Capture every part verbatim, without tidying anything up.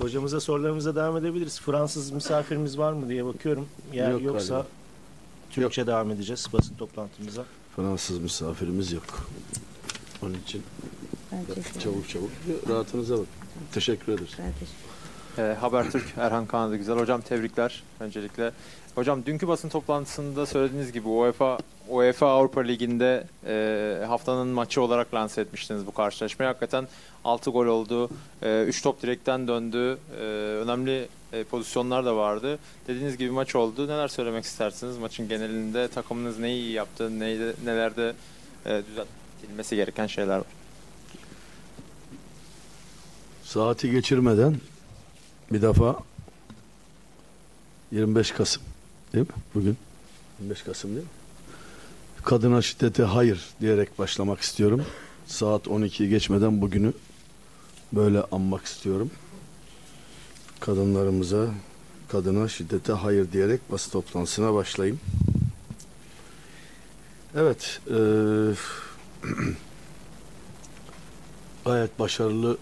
Hocamıza sorularımıza devam edebiliriz. Fransız misafirimiz var mı diye bakıyorum. Eğer yok yoksa galiba. Türkçe yok. Devam edeceğiz basın toplantımıza. Fransız misafirimiz yok. Onun için çabuk çabuk, çabuk rahatınıza bakın. Teşekkür ederiz. E, Habertürk Erhan Kanadı güzel. Hocam tebrikler öncelikle. Hocam dünkü basın toplantısında söylediğiniz gibi UEFA UEFA Avrupa Ligi'nde e, haftanın maçı olarak lanse etmiştiniz bu karşılaşmayı. Hakikaten altı gol oldu, üç e, top direkten döndü, e, önemli e, pozisyonlar da vardı. Dediğiniz gibi maç oldu. Neler söylemek istersiniz? Maçın genelinde takımınız neyi iyi yaptı, neyde, nelerde e, düzeltilmesi gereken şeyler var? Saati geçirmeden bir defa yirmi beş Kasım değil mi? Bugün yirmi beş Kasım değil mi? Kadına şiddete hayır diyerek başlamak istiyorum. Saat on ikiyi geçmeden bugünü böyle anmak istiyorum. Kadınlarımıza, kadına şiddete hayır diyerek basın toplantısına başlayayım. Evet. E, gayet başarılı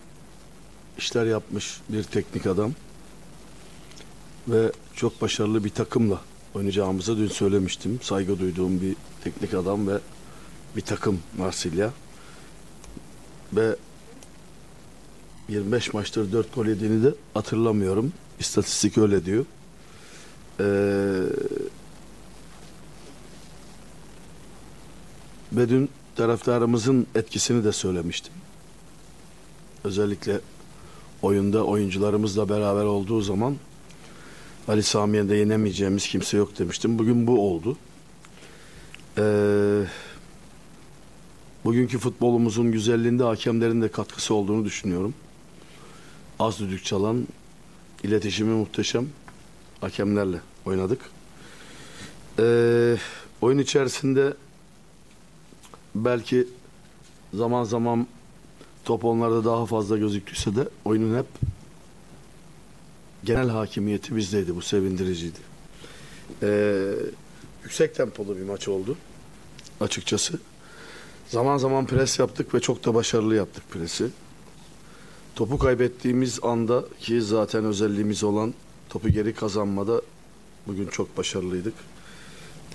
işler yapmış bir teknik adam. Ve çok başarılı bir takımla oynayacağımızı dün söylemiştim. Saygı duyduğum bir teknik adam ve bir takım Marsilya. Ve yirmi beş maçtır dört gol yediğini de hatırlamıyorum. İstatistik öyle diyor. Ee, ve dün taraftarımızın etkisini de söylemiştim. Özellikle oyunda oyuncularımızla beraber olduğu zaman Ali Sami'ye de yenemeyeceğimiz kimse yok demiştim. Bugün bu oldu. Ee, bugünkü futbolumuzun güzelliğinde hakemlerin de katkısı olduğunu düşünüyorum. Az düdük çalan, iletişimi muhteşem hakemlerle oynadık. Ee, oyun içerisinde belki zaman zaman top onlarda daha fazla gözüktüyse de oyunun hep genel hakimiyeti bizdeydi. Bu sevindiriciydi. Ee, yüksek tempolu bir maç oldu. Açıkçası. Zaman zaman pres yaptık ve çok da başarılı yaptık presi. Topu kaybettiğimiz anda ki zaten özelliğimiz olan topu geri kazanmada bugün çok başarılıydık.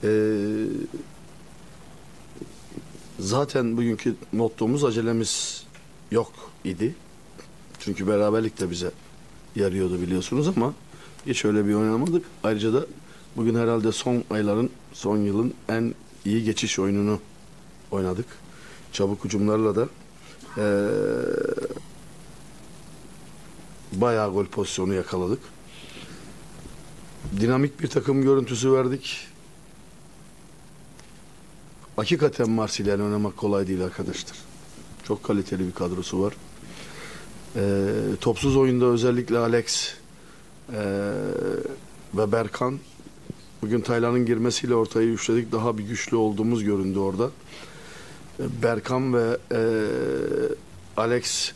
Ee, zaten bugünkü mottomuz acelemiz yok idi. Çünkü beraberlik de bize yarıyordu biliyorsunuz ama hiç öyle bir oynamadık. Ayrıca da bugün herhalde son ayların, son yılın en iyi geçiş oyununu oynadık. Çabuk hücumlarla da ee, bayağı gol pozisyonu yakaladık. Dinamik bir takım görüntüsü verdik. Hakikaten Marsilya'yla oynamak kolay değil arkadaşlar. Çok kaliteli bir kadrosu var. Ee, topsuz oyunda özellikle Alex ee, ve Berkan, bugün Taylan'ın girmesiyle ortayı üçledik, daha bir güçlü olduğumuz göründü orada. Ee, Berkan ve ee, Alex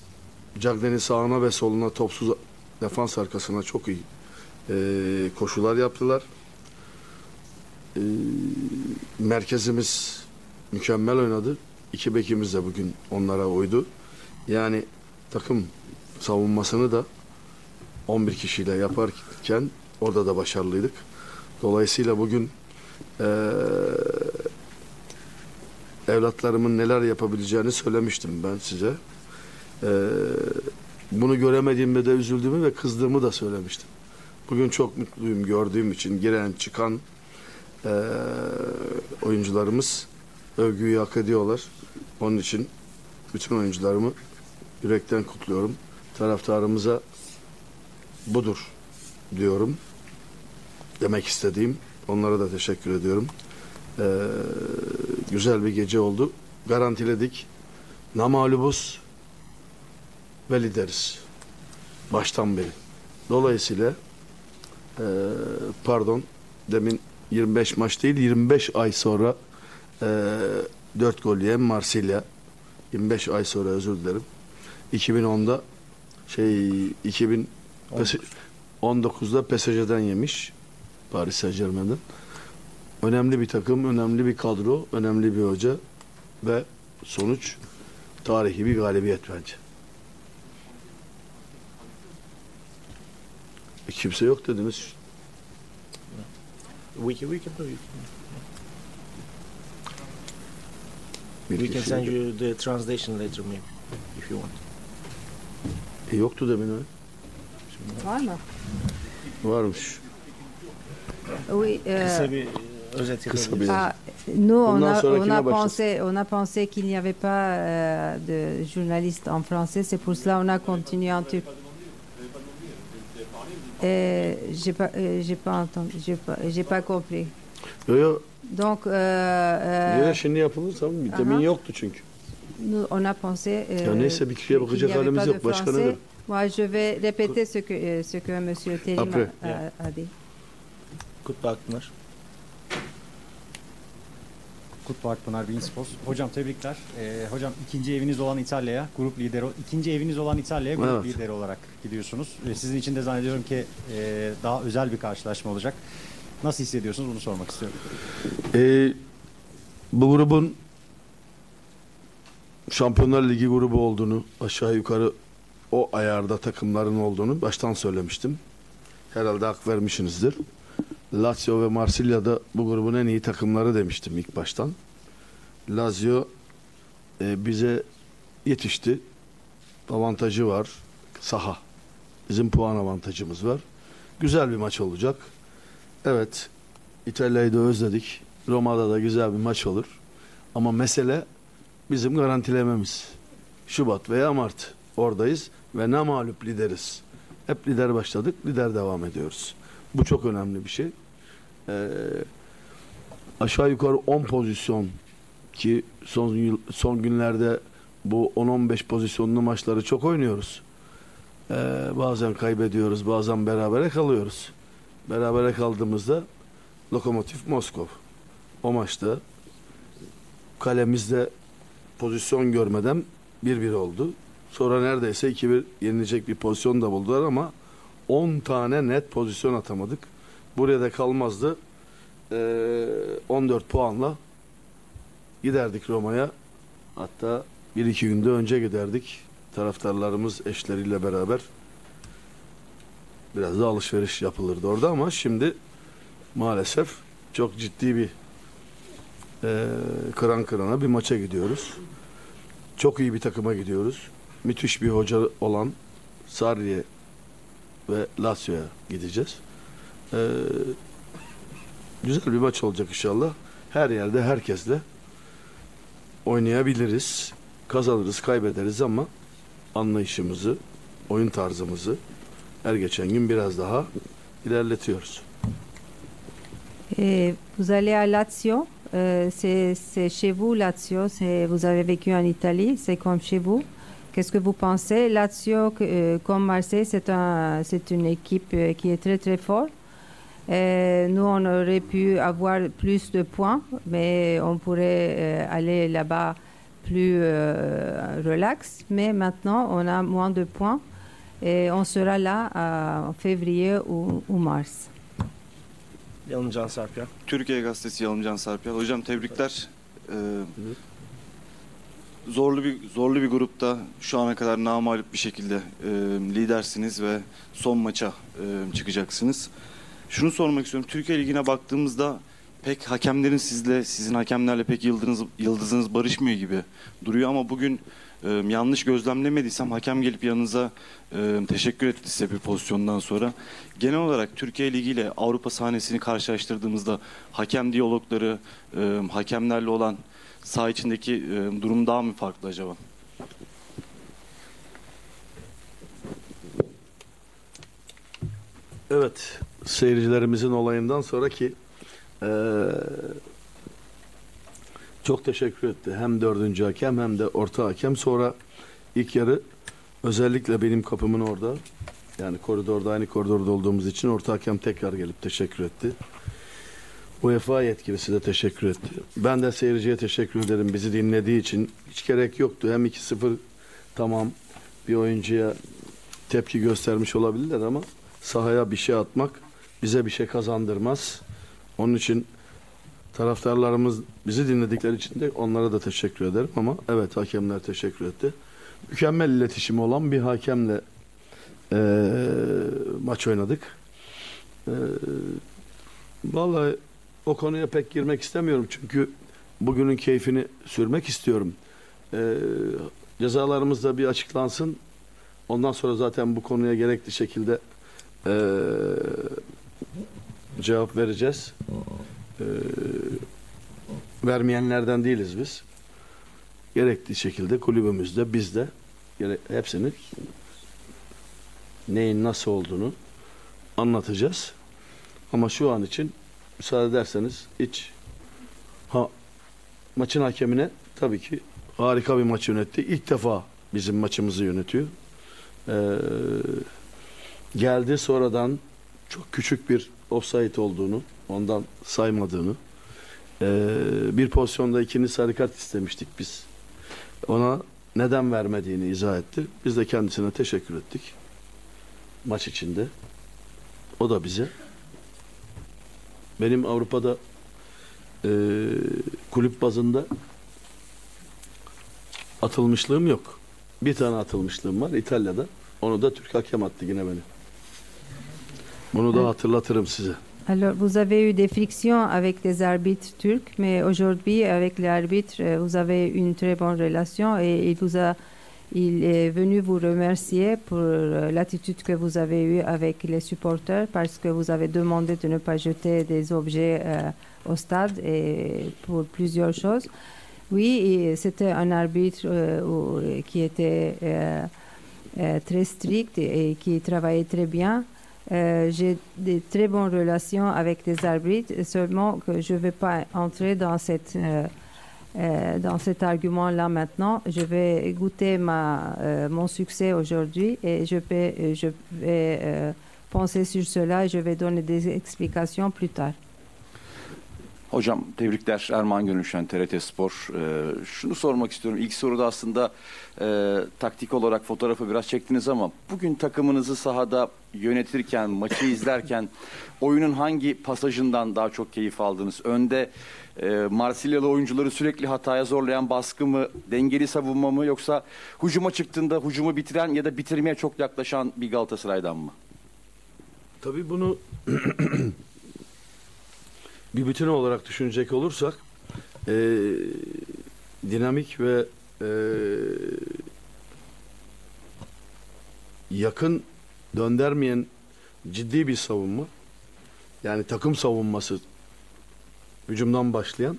Cagden'in sağına ve soluna, topsuz defans arkasına çok iyi ee, koşular yaptılar. Ee, merkezimiz mükemmel oynadı. İki bekimiz de bugün onlara uydu. Yani takım savunmasını da on bir kişiyle yaparken orada da başarılıydık. Dolayısıyla bugün e, evlatlarımın neler yapabileceğini söylemiştim ben size. E, bunu göremediğimde de üzüldüğümü ve kızdığımı da söylemiştim. Bugün çok mutluyum gördüğüm için. Giren çıkan e, oyuncularımız övgüyü hak ediyorlar. Onun için bütün oyuncularımı yürekten kutluyorum. Taraftarımıza budur diyorum. Demek istediğim. Onlara da teşekkür ediyorum. Ee, güzel bir gece oldu. Garantiledik. Namalubuz ve lideriz. Baştan beri. Dolayısıyla e, pardon demin yirmi beş maç değil yirmi beş ay sonra e, dört gol yiyen Marsilya. yirmi beş ay sonra özür dilerim. iki bin onda şey iki bin on dokuzda P S G'den yemiş. Paris Saint Germain'den. Önemli bir takım, önemli bir kadro, önemli bir hoca ve sonuç tarihi bir galibiyet bence. Kimse yok dediniz. We can, we can do it. Bir we can send you the translation later maybe, if you want. E, yoktu demin öyle. Var mı? Varmış. Oui, euh, ah, nous, on a, on a pensé, on a pensé qu'il n'y avait pas euh, de journaliste en français. C'est pour cela on a continué en turc. Et j'ai pas, euh, j'ai pas entendu, j'ai pas, j'ai pas compris. Yo, yo. Donc. Euh, uh-huh. Nous, on a pensé. Euh, yani neyse, bir kişiye bakacak halimiz yok. Başka nedir? Moi, je vais répéter ce que ce que Monsieur Terim a, yeah. a dit. Kutlu Akpınar. Kutlu Akpınar, Beanspos. Hocam tebrikler. Ee, hocam ikinci eviniz olan İtalya'ya grup lideri, ikinci eviniz olan İtalya'ya grup evet. lideri olarak gidiyorsunuz. Ee, sizin için de zannediyorum ki e, daha özel bir karşılaşma olacak. Nasıl hissediyorsunuz, bunu sormak istiyorum. Ee, bu grubun Şampiyonlar Ligi grubu olduğunu, aşağı yukarı o ayarda takımların olduğunu baştan söylemiştim. Herhalde hak vermişsinizdir. Lazio ve Marsilya'da bu grubun en iyi takımları demiştim ilk baştan. Lazio e, bize yetişti. Avantajı var. Saha. Bizim puan avantajımız var. Güzel bir maç olacak. Evet. İtalya'yı da özledik. Roma'da da güzel bir maç olur. Ama mesele bizim garantilememiz. Şubat veya Mart oradayız ve ne mağlup lideriz. Hep lider başladık, lider devam ediyoruz. Bu çok önemli bir şey. Ee, aşağı yukarı on pozisyon ki son yıl, son günlerde bu on on beş pozisyonlu maçları çok oynuyoruz. Ee, bazen kaybediyoruz, bazen berabere kalıyoruz. Berabere kaldığımızda Lokomotiv Moskova. O maçta kalemizde pozisyon görmeden bir bir oldu. Sonra neredeyse iki bir yenilecek bir pozisyon da buldular ama on tane net pozisyon atamadık. Buraya da kalmazdı. Ee, on dört puanla giderdik Roma'ya. Hatta bir iki günde önce giderdik. Taraftarlarımız eşleriyle beraber. Biraz da alışveriş yapılırdı orada ama şimdi maalesef çok ciddi bir e, kıran kırana bir maça gidiyoruz. Çok iyi bir takıma gidiyoruz. Müthiş bir hoca olan Sarri'ye ve Lazio'ya gideceğiz. Ee, güzel bir maç olacak inşallah. Her yerde herkesle oynayabiliriz. Kazanırız, kaybederiz ama anlayışımızı, oyun tarzımızı her geçen gün biraz daha ilerletiyoruz. Et vous allez à Lazio, euh, c'est chez vous Lazio, vous avez vécu en Italie, c'est comme chez vous. Qu'est-ce que vous pensez? Lazio, euh, comme Marseille, c'est un, c'est une équipe qui est très très forte. Et nous, on aurait pu avoir plus de points, mais on pourrait euh, aller là-bas plus euh, relax. Mais maintenant, on a moins de points et on sera là euh, en février ou, ou mars. Yalıncan Sarp ya. Türkiye Gazetesi Yalıncan Sarp ya. Hocam tebrikler. Ee, zorlu bir zorlu bir grupta şu ana kadar namağlup bir şekilde e, lidersiniz ve son maça e, çıkacaksınız. Şunu sormak istiyorum. Türkiye Ligi'ne baktığımızda pek hakemlerin sizle, sizin hakemlerle pek yıldızınız, yıldızınız barışmıyor gibi duruyor ama bugün e, yanlış gözlemlemediysem hakem gelip yanınıza e, teşekkür etti size bir pozisyondan sonra. Genel olarak Türkiye Ligi ile Avrupa sahnesini karşılaştırdığımızda hakem diyalogları, e, hakemlerle olan saha içindeki e, durum daha mı farklı acaba? Evet, seyircilerimizin olayından sonraki Ee, çok teşekkür etti. Hem dördüncü hakem hem de orta hakem. Sonra ilk yarı özellikle benim kapımın orada, yani koridorda, aynı koridorda olduğumuz için orta hakem tekrar gelip teşekkür etti. UEFA yetkilisi de teşekkür etti. Ben de seyirciye teşekkür ederim bizi dinlediği için. Hiç gerek yoktu. Hem iki sıfır tamam bir oyuncuya tepki göstermiş olabilirler ama sahaya bir şey atmak bize bir şey kazandırmaz. Onun için taraftarlarımız bizi dinledikleri için de onlara da teşekkür ederim ama evet hakemler teşekkür etti. Mükemmel iletişimi olan bir hakemle e, maç oynadık. Ee, vallahi o konuya pek girmek istemiyorum. Çünkü bugünün keyfini sürmek istiyorum. Ee, cezalarımız da bir açıklansın. Ondan sonra zaten bu konuya gerekli şekilde ee, cevap vereceğiz. Ee, vermeyenlerden değiliz biz. Gerekli şekilde kulübümüzde, bizde hepsini neyin nasıl olduğunu anlatacağız. Ama şu an için müsaade ederseniz hiç ha, maçın hakemine tabii ki harika bir maç yönetti. İlk defa bizim maçımızı yönetiyor. Ee, geldi sonradan çok küçük bir ofsayt olduğunu, ondan saymadığını, ee, bir pozisyonda ikinci sarı kart istemiştik biz. Ona neden vermediğini izah etti. Biz de kendisine teşekkür ettik. Maç içinde. O da bize. Benim Avrupa'da e, kulüp bazında atılmışlığım yok. Bir tane atılmışlığım var İtalya'da. Onu da Türk hakem attı yine beni. Bunu da hatırlatırım size. Alors, vous avez eu des frictions avec des arbitres turcs, mais aujourd'hui, avec les arbitres, vous avez une très bonne relation et il vous a, il est venu vous remercier pour l'attitude que vous avez eue avec les supporters parce que vous avez demandé de ne pas jeter des objets euh, au stade et pour plusieurs choses. Oui, c'était un arbitre euh, qui était euh, euh, très strict et qui travaillait très bien. Euh, j'ai de très bonnes relations avec des arbitres, seulement que je ne vais pas entrer dans, cette, euh, euh, dans cet argument-là maintenant. Je vais goûter ma, euh, mon succès aujourd'hui et je, peux, je vais euh, penser sur cela et je vais donner des explications plus tard. Hocam tebrikler, Erman Gönülşen, T R T Spor. Ee, şunu sormak istiyorum. İlk soruda aslında e, taktik olarak fotoğrafı biraz çektiniz ama bugün takımınızı sahada yönetirken, maçı izlerken oyunun hangi pasajından daha çok keyif aldınız? Önde e, Marsilyalı oyuncuları sürekli hataya zorlayan baskı mı, dengeli savunma mı, yoksa hücuma çıktığında hücumu bitiren ya da bitirmeye çok yaklaşan bir Galatasaray'dan mı? Tabii bunu... bir bütün olarak düşünecek olursak e, dinamik ve e, yakın döndermeyen ciddi bir savunma, yani takım savunması hücumdan başlayan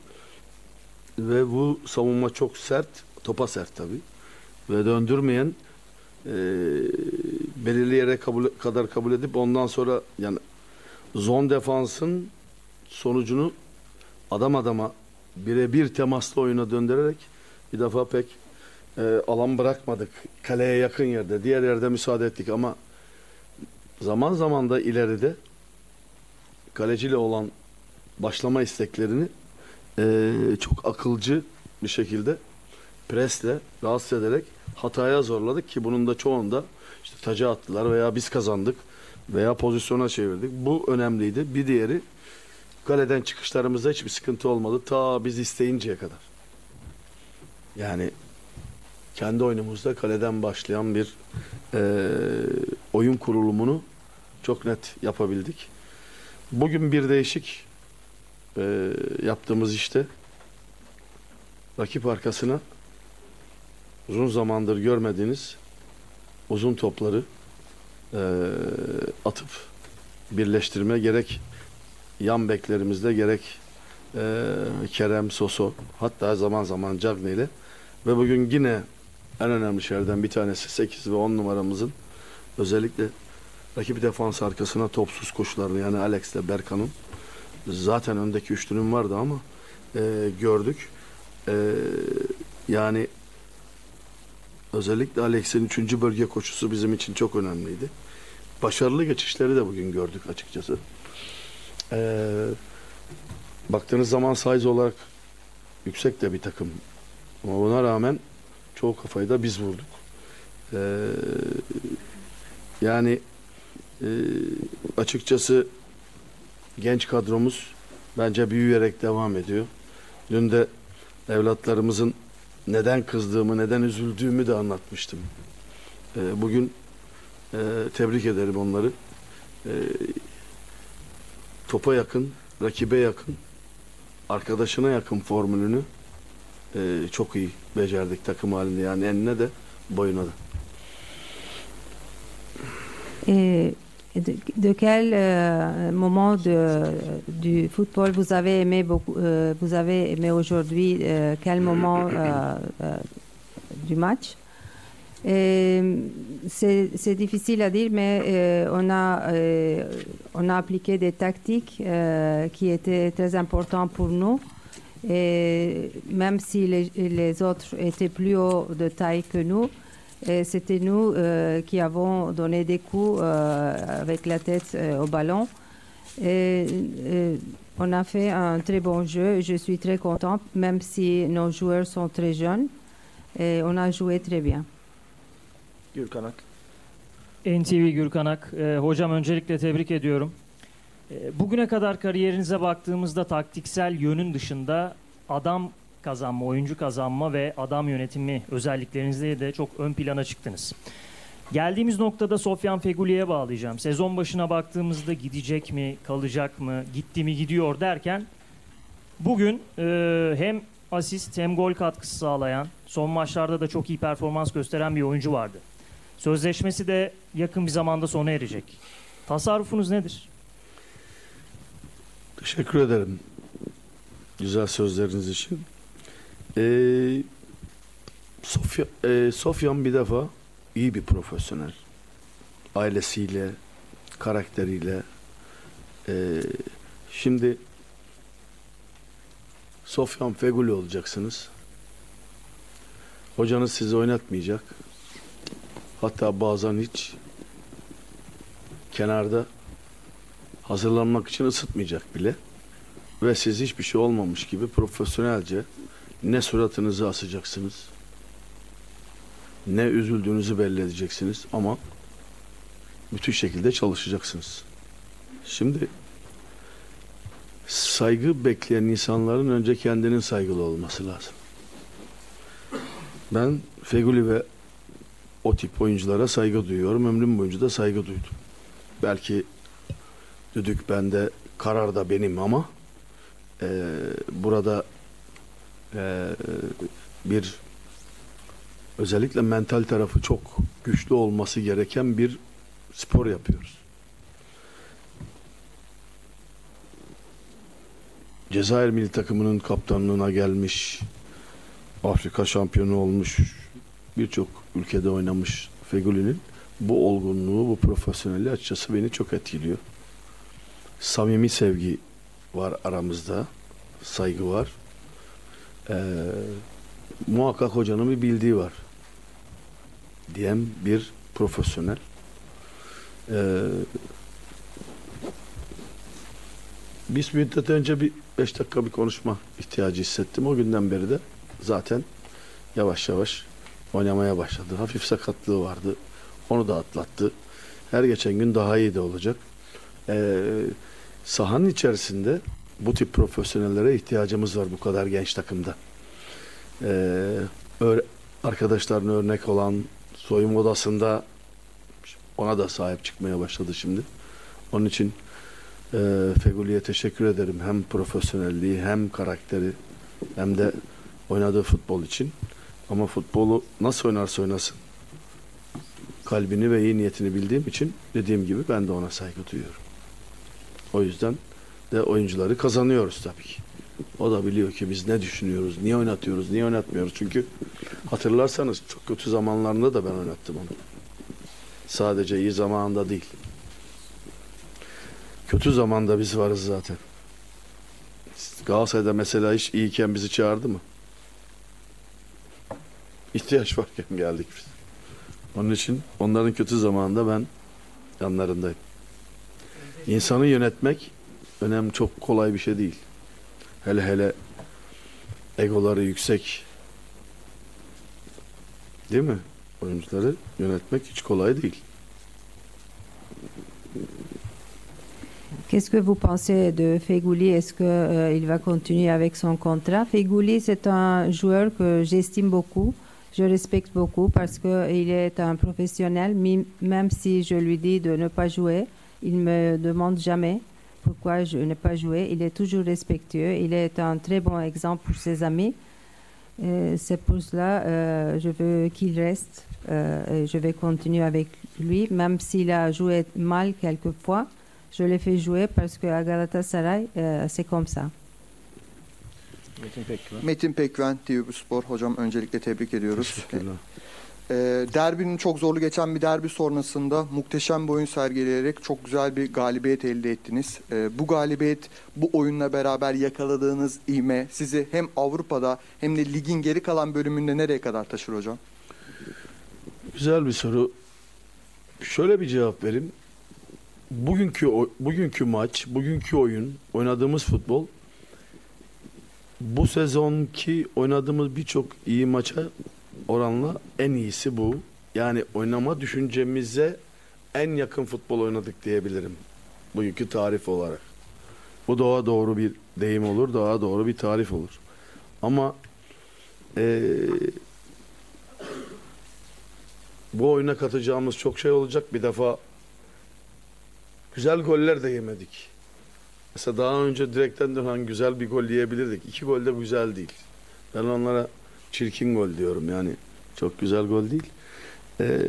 ve bu savunma çok sert, topa sert tabii ve döndürmeyen, e, belirli yere kabul, kadar kabul edip ondan sonra, yani zon defansın sonucunu adam adama birebir temaslı oyuna döndürerek bir defa pek e, alan bırakmadık. Kaleye yakın yerde, diğer yerde müsaade ettik ama zaman zaman da ileride kaleciyle olan başlama isteklerini e, çok akılcı bir şekilde presle rahatsız ederek hataya zorladık ki bunun da çoğunda işte taca attılar veya biz kazandık veya pozisyona çevirdik. Bu önemliydi. Bir diğeri, kaleden çıkışlarımızda hiçbir sıkıntı olmadı. Ta biz isteyinceye kadar. Yani kendi oyunumuzda kaleden başlayan bir e, oyun kurulumunu çok net yapabildik. Bugün bir değişik e, yaptığımız işte rakip arkasına uzun zamandır görmediğiniz uzun topları e, atıp birleştirme, gerek yan beklerimizde gerek e, Kerem, Soso, hatta zaman zaman Cagney ile ve bugün yine en önemli şeylerden bir tanesi sekiz ve on numaramızın özellikle rakip defans arkasına topsuz koşularını, yani Alex ile Berkan'ın zaten öndeki üçlünün vardı ama e, gördük. E, yani özellikle Alex'in üçüncü bölge koşusu bizim için çok önemliydi. Başarılı geçişleri de bugün gördük açıkçası. Ee, baktığınız zaman size olarak yüksek de bir takım ama buna rağmen çoğu kafayı da biz vurduk. Ee, yani e, açıkçası genç kadromuz bence büyüyerek devam ediyor. Dün de evlatlarımızın neden kızdığımı, neden üzüldüğümü de anlatmıştım. Ee, bugün e, tebrik ederim onları. Ee, topa yakın, rakibe yakın, arkadaşına yakın formülünü e, çok iyi becerdik takım halinde. Yani enine de boyuna da. Et de quel euh, moment de, du football vous avez aimé beaucoup, euh, vous avez aimé aujourd'hui, euh, quel moment euh, euh, du match? C'est difficile à dire, mais euh, on, a, euh, on a appliqué des tactiques euh, qui étaient très importantes pour nous. Et même si les, les autres étaient plus hauts de taille que nous, c'était nous euh, qui avons donné des coups euh, avec la tête euh, au ballon. Et, et on a fait un très bon jeu. Je suis très contente, même si nos joueurs sont très jeunes. Et on a joué très bien. Gürkan Ak. N T V Gürkan Ak. E, hocam öncelikle tebrik ediyorum. E, bugüne kadar kariyerinize baktığımızda taktiksel yönün dışında adam kazanma, oyuncu kazanma ve adam yönetimi özelliklerinizle de çok ön plana çıktınız. Geldiğimiz noktada Sofyan Feghouli'ye bağlayacağım. Sezon başına baktığımızda gidecek mi, kalacak mı, gitti mi, gidiyor derken bugün e, hem asist hem gol katkısı sağlayan, son maçlarda da çok iyi performans gösteren bir oyuncu vardı. Sözleşmesi de yakın bir zamanda sona erecek. Tasarrufunuz nedir? Teşekkür ederim güzel sözleriniz için. Ee, Sofya, e, Sofyan bir defa iyi bir profesyonel. Ailesiyle, karakteriyle. Ee, şimdi Sofyan Feghouli olacaksınız. Hocanız sizi oynatmayacak. Hatta bazen hiç kenarda hazırlanmak için ısıtmayacak bile. Ve siz hiçbir şey olmamış gibi profesyonelce ne suratınızı asacaksınız, ne üzüldüğünüzü belli edeceksiniz ama müthiş şekilde çalışacaksınız. Şimdi saygı bekleyen insanların önce kendinin saygılı olması lazım. Ben Feghouli ve o tip oyunculara saygı duyuyorum. Ömrüm boyunca da saygı duydum. Belki düdük bende, karar da benim ama e, burada e, bir özellikle mental tarafı çok güçlü olması gereken bir spor yapıyoruz. Cezayir milli takımının kaptanlığına gelmiş, Afrika şampiyonu olmuş, birçok ülkede oynamış Fegouli'nin bu olgunluğu, bu profesyonelliği açıkçası beni çok etkiliyor. Samimi sevgi var aramızda, saygı var. Ee, muhakkak hocanın bir bildiği var diyen bir profesyonel. Ee, biz müddet önce bir beş dakika bir konuşma ihtiyacı hissettim. O günden beri de zaten yavaş yavaş oynamaya başladı. Hafif sakatlığı vardı. Onu da atlattı. Her geçen gün daha iyi de olacak. Ee, sahanın içerisinde bu tip profesyonellere ihtiyacımız var bu kadar genç takımda. Ee, arkadaşlarına örnek olan, soyunma odasında ona da sahip çıkmaya başladı şimdi. Onun için e, Fegouli'ye teşekkür ederim. Hem profesyonelliği, hem karakteri, hem de oynadığı futbol için. Ama futbolu nasıl oynarsa oynasın, kalbini ve iyi niyetini bildiğim için dediğim gibi ben de ona saygı duyuyorum. O yüzden de oyuncuları kazanıyoruz tabii ki. O da biliyor ki biz ne düşünüyoruz, niye oynatıyoruz, niye oynatmıyoruz. Çünkü hatırlarsanız çok kötü zamanlarında da ben oynattım onu. Sadece iyi zamanında değil. Kötü zamanda biz varız zaten. Galatasaray'da mesela iş iyiyken bizi çağırdı mı? İhtiyaç varken geldik biz. Onun için onların kötü zamanında ben yanlarındayım. İnsanı yönetmek önemli, çok kolay bir şey değil. Hele hele egoları yüksek, değil mi? Oyuncuları yönetmek hiç kolay değil. Qu'est-ce que vous pensez de Feghouli? Est-ce qu'il euh, va continuer avec son contrat? Feghouli, c'est un joueur que j'estime beaucoup, je respecte beaucoup parce qu'il est un professionnel, même si je lui dis de ne pas jouer, il ne me demande jamais pourquoi je n'ai pas joué. Il est toujours respectueux. Il est un très bon exemple pour ses amis. C'est pour cela euh, je veux qu'il reste. Euh, et je vais continuer avec lui, même s'il a joué mal quelquefois. Je l'ai fait jouer parce qu'à Galatasaray euh, c'est comme ça. Metin Peküven. Metin Peküven, T V Spor. Hocam öncelikle tebrik ediyoruz. Teşekkürler. E, derbinin çok zorlu geçen bir derbi sonrasında muhteşem bir oyun sergileyerek çok güzel bir galibiyet elde ettiniz. E, bu galibiyet, bu oyunla beraber yakaladığınız ivme sizi hem Avrupa'da hem de ligin geri kalan bölümünde nereye kadar taşır hocam? Güzel bir soru. Şöyle bir cevap vereyim. Bugünkü, bugünkü maç, bugünkü oyun, oynadığımız futbol, bu sezonki oynadığımız birçok iyi maça oranla en iyisi bu. Yani oynama düşüncemize en yakın futbol oynadık diyebilirim. Bugünkü tarif olarak. Bu daha doğru bir deyim olur, daha doğru bir tarif olur. Ama ee, bu oyuna katacağımız çok şey olacak. Bir defa güzel goller de yemedik. Mesela daha önce direkten dönen güzel bir gol yiyebilirdik. İki gol de güzel değil. Ben onlara çirkin gol diyorum, yani çok güzel gol değil. Ee,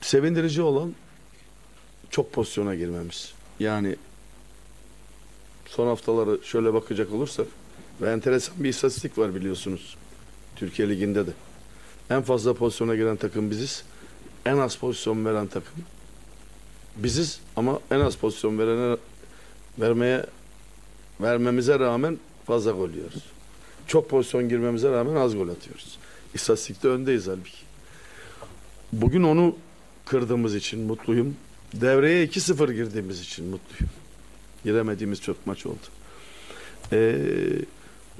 sevindirici olan çok pozisyona girmemiz. Yani son haftaları şöyle bakacak olursak ve enteresan bir istatistik var biliyorsunuz. Türkiye Ligi'nde de. En fazla pozisyona giren takım biziz. En az pozisyon veren takım biziz ama en az pozisyon verene vermeye vermemize rağmen fazla gol yiyoruz. Çok pozisyon girmemize rağmen az gol atıyoruz. İstatistikte öndeyiz halbuki. Bugün onu kırdığımız için mutluyum. Devreye iki sıfır girdiğimiz için mutluyum. Giremediğimiz çok maç oldu. Ee,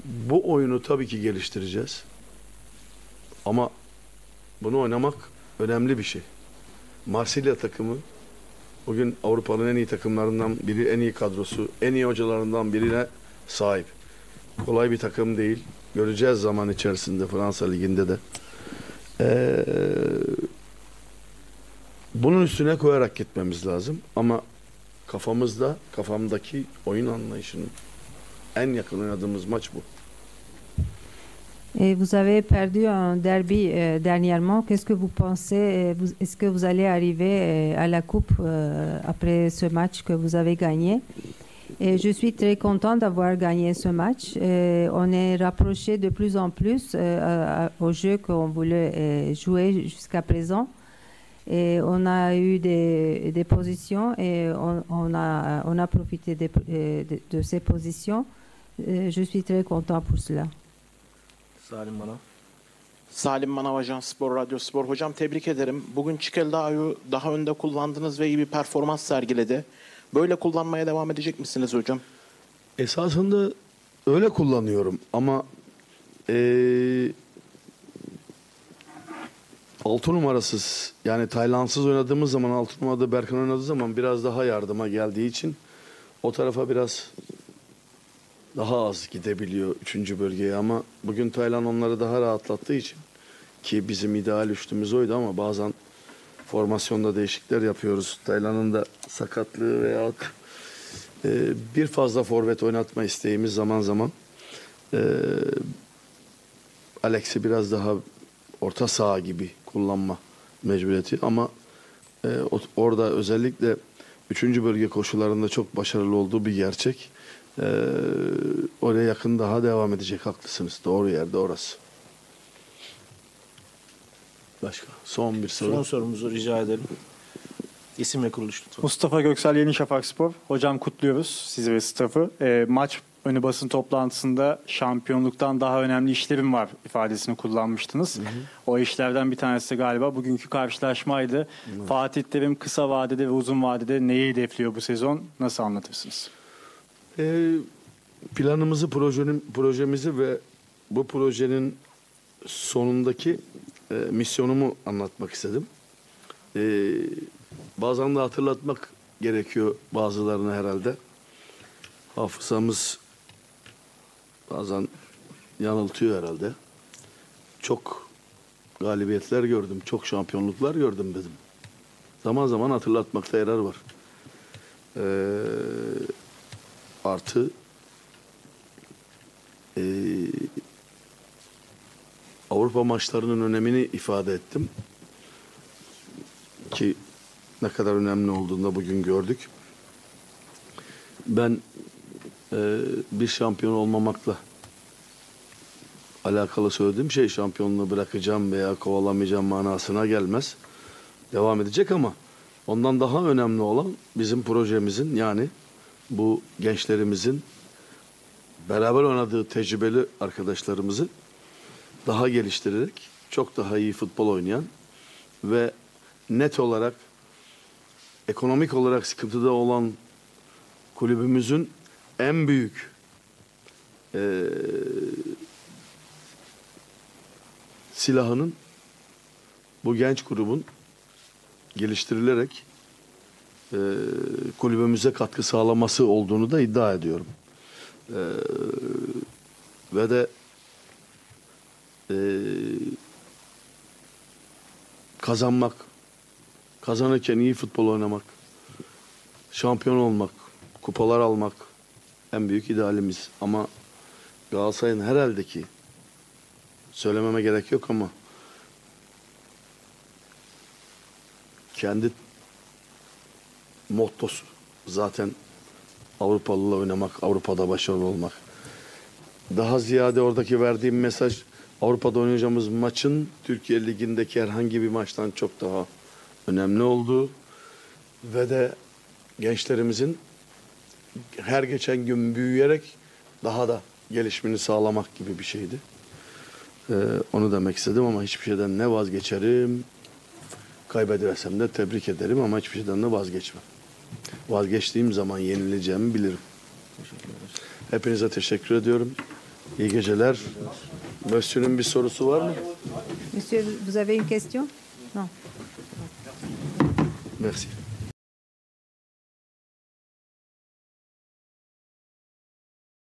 bu oyunu tabii ki geliştireceğiz. Ama bunu oynamak önemli bir şey. Marsilya takımı bugün Avrupa'nın en iyi takımlarından biri, en iyi kadrosu, en iyi hocalarından birine sahip. Kolay bir takım değil. Göreceğiz zaman içerisinde Fransa Ligi'nde de. Ee, bunun üstüne koyarak gitmemiz lazım. Ama kafamızda, kafamdaki oyun anlayışının en yakın oynadığımız maç bu. Et vous avez perdu un derby euh, dernièrement. Qu'est-ce que vous pensez? Est-ce que vous allez arriver à la coupe euh, après ce match que vous avez gagné? Et je suis très contente d'avoir gagné ce match. Et on est rapproché de plus en plus euh, au jeu qu'on voulait euh, jouer jusqu'à présent. Et on a eu des, des positions et on, on, a, on a profité de, de, de ces positions. Et je suis très contente pour cela. Salim Manav. Salim Manav, Ajans Spor, Radyo Spor. Hocam tebrik ederim. Bugün Çikel Dağı'yı daha önde kullandınız ve iyi bir performans sergiledi. Böyle kullanmaya devam edecek misiniz hocam? Esasında öyle kullanıyorum ama ee, altı numarasız, yani Taylansız oynadığımız zaman, altı numarada Berkan oynadığı zaman biraz daha yardıma geldiği için o tarafa biraz daha az gidebiliyor üçüncü bölgeye, ama bugün Taylan onları daha rahatlattığı için, ki bizim ideal üçlümüz oydu ama bazen formasyonda değişiklikler yapıyoruz. Taylan'ın da sakatlığı veya e, bir fazla forvet oynatma isteğimiz zaman zaman e, Alex'i biraz daha orta saha gibi kullanma mecburiyeti, ama e, orada özellikle üçüncü bölge koşularında çok başarılı olduğu bir gerçek. Ee, oraya yakın daha devam edecek, haklısınız. Doğru yerde orası. Başka? Son bir soru. Son sorumuzu rica edelim. İsim ve kuruluş lütfen. Mustafa Göksel, Yeni Şafak Spor. Hocam kutluyoruz sizi ve staffı. E, maç önü basın toplantısında şampiyonluktan daha önemli işlerim var ifadesini kullanmıştınız. Hı hı. O işlerden bir tanesi galiba bugünkü karşılaşmaydı. Hı. Fatih Terim kısa vadede ve uzun vadede neyi hedefliyor bu sezon? Nasıl anlatırsınız? Planımızı, projemizi ve bu projenin sonundaki e, misyonumu anlatmak istedim. E, bazen de hatırlatmak gerekiyor bazılarını herhalde. Hafızamız bazen yanıltıyor herhalde. Çok galibiyetler gördüm, çok şampiyonluklar gördüm dedim. Zaman zaman hatırlatmakta yarar var. e, artı e, Avrupa maçlarının önemini ifade ettim ki ne kadar önemli olduğunu da bugün gördük. Ben e, bir şampiyon olmamakla alakalı söylediğim şey şampiyonluğu bırakacağım veya kovalamayacağım manasına gelmez. Devam edecek ama ondan daha önemli olan bizim projemizin, yani bu gençlerimizin beraber oynadığı tecrübeli arkadaşlarımızı daha geliştirerek çok daha iyi futbol oynayan ve net olarak ekonomik olarak sıkıntıda olan kulübümüzün en büyük e, silahının bu genç grubun geliştirilerek e, kulübümüze katkı sağlaması olduğunu da iddia ediyorum. E, ve de e, kazanmak, kazanırken iyi futbol oynamak, şampiyon olmak, kupalar almak en büyük idealimiz. Ama Galatasaray'ın herhalde ki, söylememe gerek yok ama kendi mottosu zaten Avrupalı'la oynamak, Avrupa'da başarılı olmak. Daha ziyade oradaki verdiğim mesaj, Avrupa'da oynayacağımız maçın Türkiye Ligi'ndeki herhangi bir maçtan çok daha önemli olduğu ve de gençlerimizin her geçen gün büyüyerek daha da gelişimini sağlamak gibi bir şeydi. Ee, onu demek istedim ama hiçbir şeyden ne vazgeçerim, kaybedersem de tebrik ederim ama hiçbir şeyden de vazgeçmem. Vazgeçtiğim zaman yenileceğimi bilirim. Hepinize teşekkür ediyorum. İyi geceler. Mösyö'nün bir sorusu var mı? Monsieur, vous avez une question? Non. Merci.